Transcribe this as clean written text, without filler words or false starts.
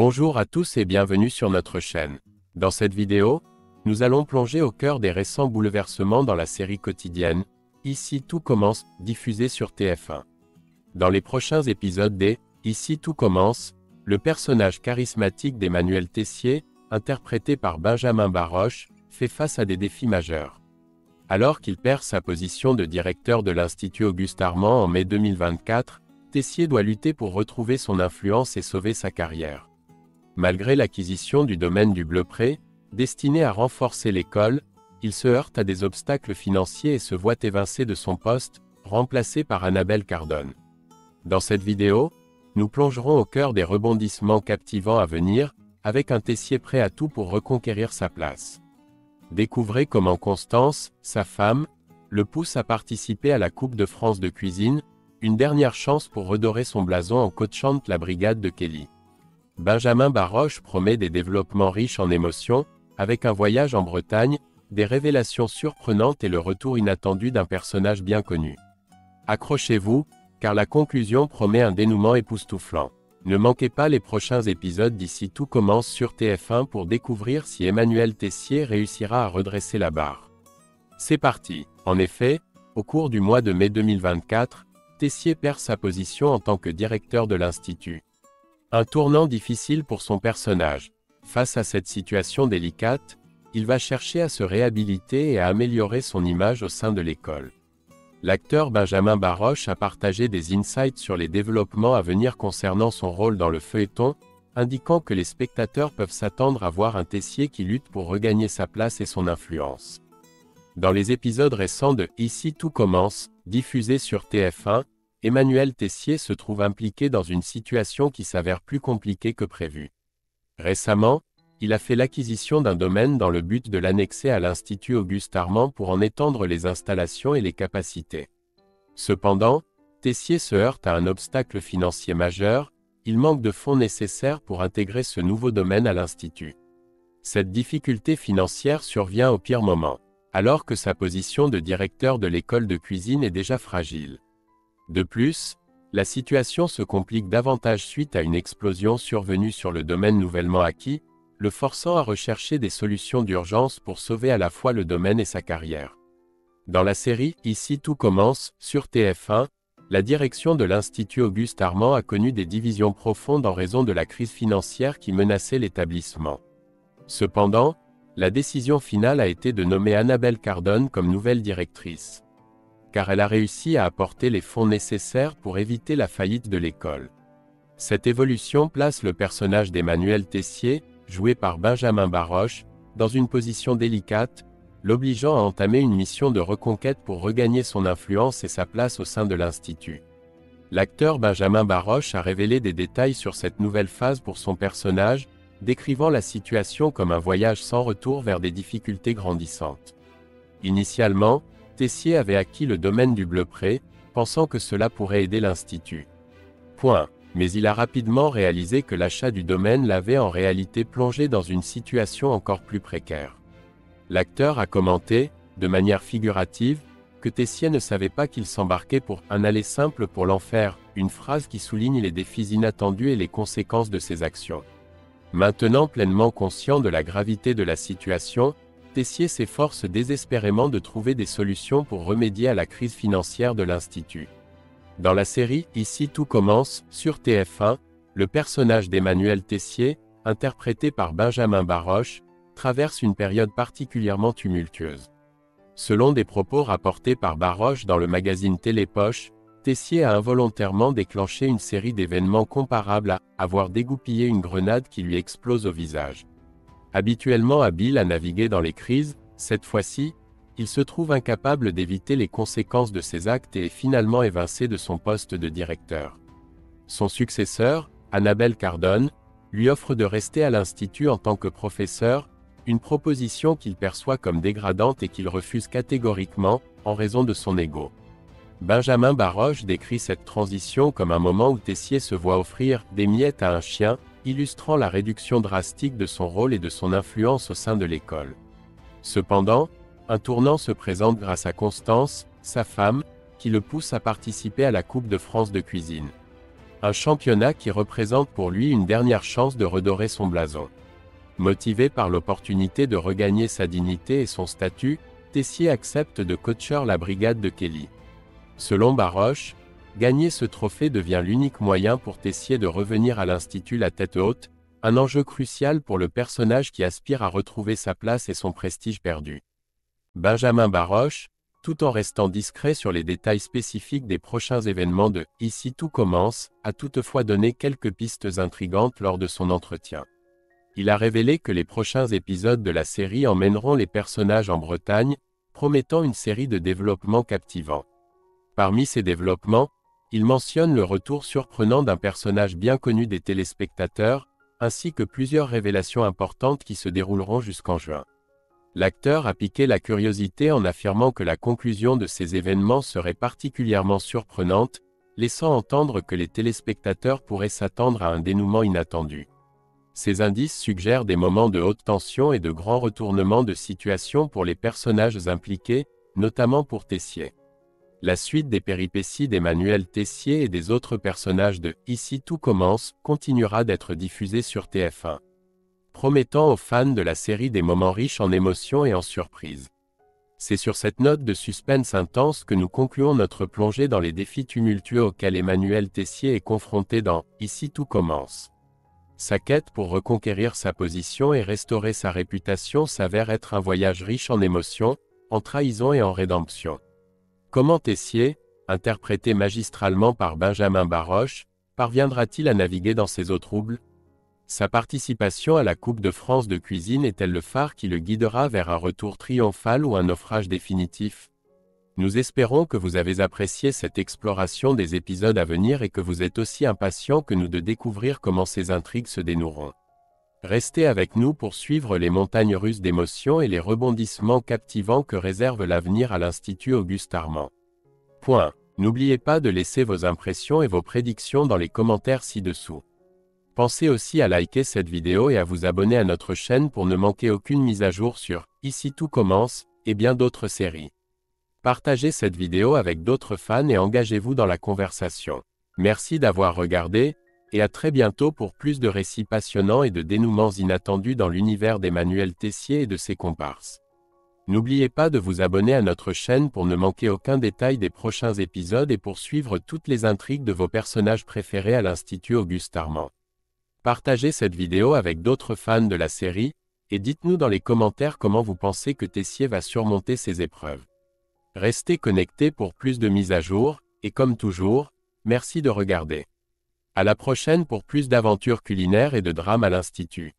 Bonjour à tous et bienvenue sur notre chaîne. Dans cette vidéo, nous allons plonger au cœur des récents bouleversements dans la série quotidienne « Ici tout commence » diffusée sur TF1. Dans les prochains épisodes des « Ici tout commence », le personnage charismatique d'Emmanuel Teyssier, interprété par Benjamin Baroche, fait face à des défis majeurs. Alors qu'il perd sa position de directeur de l'Institut Auguste Armand en mai 2024, Teyssier doit lutter pour retrouver son influence et sauver sa carrière. Malgré l'acquisition du domaine du Bleupré, destiné à renforcer l'école, il se heurte à des obstacles financiers et se voit évincé de son poste, remplacé par Annabelle Cardone. Dans cette vidéo, nous plongerons au cœur des rebondissements captivants à venir, avec un Teyssier prêt à tout pour reconquérir sa place. Découvrez comment Constance, sa femme, le pousse à participer à la Coupe de France de cuisine, une dernière chance pour redorer son blason en coachant la brigade de Kelly. Benjamin Baroche promet des développements riches en émotions, avec un voyage en Bretagne, des révélations surprenantes et le retour inattendu d'un personnage bien connu. Accrochez-vous, car la conclusion promet un dénouement époustouflant. Ne manquez pas les prochains épisodes d'Ici tout commence sur TF1 pour découvrir si Emmanuel Teyssier réussira à redresser la barre. C'est parti. En effet, au cours du mois de mai 2024, Teyssier perd sa position en tant que directeur de l'Institut. Un tournant difficile pour son personnage. Face à cette situation délicate, il va chercher à se réhabiliter et à améliorer son image au sein de l'école. L'acteur Benjamin Baroche a partagé des insights sur les développements à venir concernant son rôle dans le feuilleton, indiquant que les spectateurs peuvent s'attendre à voir un Teyssier qui lutte pour regagner sa place et son influence. Dans les épisodes récents de « Ici tout commence », diffusés sur TF1, Emmanuel Teyssier se trouve impliqué dans une situation qui s'avère plus compliquée que prévu. Récemment, il a fait l'acquisition d'un domaine dans le but de l'annexer à l'Institut Auguste Armand pour en étendre les installations et les capacités. Cependant, Teyssier se heurte à un obstacle financier majeur, il manque de fonds nécessaires pour intégrer ce nouveau domaine à l'Institut. Cette difficulté financière survient au pire moment, alors que sa position de directeur de l'école de cuisine est déjà fragile. De plus, la situation se complique davantage suite à une explosion survenue sur le domaine nouvellement acquis, le forçant à rechercher des solutions d'urgence pour sauver à la fois le domaine et sa carrière. Dans la série « Ici tout commence » sur TF1, la direction de l'Institut Auguste Armand a connu des divisions profondes en raison de la crise financière qui menaçait l'établissement. Cependant, la décision finale a été de nommer Annabelle Cardone comme nouvelle directrice, car elle a réussi à apporter les fonds nécessaires pour éviter la faillite de l'école. Cette évolution place le personnage d'Emmanuel Teyssier, joué par Benjamin Baroche, dans une position délicate, l'obligeant à entamer une mission de reconquête pour regagner son influence et sa place au sein de l'Institut. L'acteur Benjamin Baroche a révélé des détails sur cette nouvelle phase pour son personnage, décrivant la situation comme un voyage sans retour vers des difficultés grandissantes. Initialement, Teyssier avait acquis le domaine du Bleupré, pensant que cela pourrait aider l'Institut. Mais il a rapidement réalisé que l'achat du domaine l'avait en réalité plongé dans une situation encore plus précaire. L'acteur a commenté, de manière figurative, que Teyssier ne savait pas qu'il s'embarquait pour « un aller simple pour l'enfer », une phrase qui souligne les défis inattendus et les conséquences de ses actions. Maintenant pleinement conscient de la gravité de la situation, Teyssier s'efforce désespérément de trouver des solutions pour remédier à la crise financière de l'Institut. Dans la série « Ici tout commence » sur TF1, le personnage d'Emmanuel Teyssier, interprété par Benjamin Baroche, traverse une période particulièrement tumultueuse. Selon des propos rapportés par Baroche dans le magazine Télépoche, Teyssier a involontairement déclenché une série d'événements comparables à avoir dégoupillé une grenade qui lui explose au visage. Habituellement habile à naviguer dans les crises, cette fois-ci, il se trouve incapable d'éviter les conséquences de ses actes et est finalement évincé de son poste de directeur. Son successeur, Annabelle Cardone, lui offre de rester à l'Institut en tant que professeur, une proposition qu'il perçoit comme dégradante et qu'il refuse catégoriquement, en raison de son ego. Benjamin Baroche décrit cette transition comme un moment où Teyssier se voit offrir « des miettes à un chien », illustrant la réduction drastique de son rôle et de son influence au sein de l'école. Cependant, un tournant se présente grâce à Constance, sa femme, qui le pousse à participer à la Coupe de France de cuisine. Un championnat qui représente pour lui une dernière chance de redorer son blason. Motivé par l'opportunité de regagner sa dignité et son statut, Teyssier accepte de coacher la brigade de Kelly. Selon Baroche, gagner ce trophée devient l'unique moyen pour Teyssier de revenir à l'Institut la tête haute, un enjeu crucial pour le personnage qui aspire à retrouver sa place et son prestige perdu. Benjamin Baroche, tout en restant discret sur les détails spécifiques des prochains événements de « Ici tout commence », a toutefois donné quelques pistes intrigantes lors de son entretien. Il a révélé que les prochains épisodes de la série emmèneront les personnages en Bretagne, promettant une série de développements captivants. Parmi ces développements, il mentionne le retour surprenant d'un personnage bien connu des téléspectateurs, ainsi que plusieurs révélations importantes qui se dérouleront jusqu'en juin. L'acteur a piqué la curiosité en affirmant que la conclusion de ces événements serait particulièrement surprenante, laissant entendre que les téléspectateurs pourraient s'attendre à un dénouement inattendu. Ces indices suggèrent des moments de haute tension et de grands retournements de situation pour les personnages impliqués, notamment pour Teyssier. La suite des péripéties d'Emmanuel Teyssier et des autres personnages de « Ici tout commence » continuera d'être diffusée sur TF1, promettant aux fans de la série des moments riches en émotions et en surprises. C'est sur cette note de suspense intense que nous concluons notre plongée dans les défis tumultueux auxquels Emmanuel Teyssier est confronté dans « Ici tout commence ». Sa quête pour reconquérir sa position et restaurer sa réputation s'avère être un voyage riche en émotions, en trahison et en rédemption. Comment Teyssier, interprété magistralement par Benjamin Baroche, parviendra-t-il à naviguer dans ces eaux troubles? Sa participation à la Coupe de France de cuisine est-elle le phare qui le guidera vers un retour triomphal ou un naufrage définitif? Nous espérons que vous avez apprécié cette exploration des épisodes à venir et que vous êtes aussi impatients que nous de découvrir comment ces intrigues se dénoueront. Restez avec nous pour suivre les montagnes russes d'émotions et les rebondissements captivants que réserve l'avenir à l'Institut Auguste Armand. N'oubliez pas de laisser vos impressions et vos prédictions dans les commentaires ci-dessous. Pensez aussi à liker cette vidéo et à vous abonner à notre chaîne pour ne manquer aucune mise à jour sur « Ici tout commence » et bien d'autres séries. Partagez cette vidéo avec d'autres fans et engagez-vous dans la conversation. Merci d'avoir regardé. Et à très bientôt pour plus de récits passionnants et de dénouements inattendus dans l'univers d'Emmanuel Teyssier et de ses comparses. N'oubliez pas de vous abonner à notre chaîne pour ne manquer aucun détail des prochains épisodes et pour suivre toutes les intrigues de vos personnages préférés à l'Institut Auguste Armand. Partagez cette vidéo avec d'autres fans de la série, et dites-nous dans les commentaires comment vous pensez que Teyssier va surmonter ses épreuves. Restez connectés pour plus de mises à jour, et comme toujours, merci de regarder. À la prochaine pour plus d'aventures culinaires et de drames à l'Institut.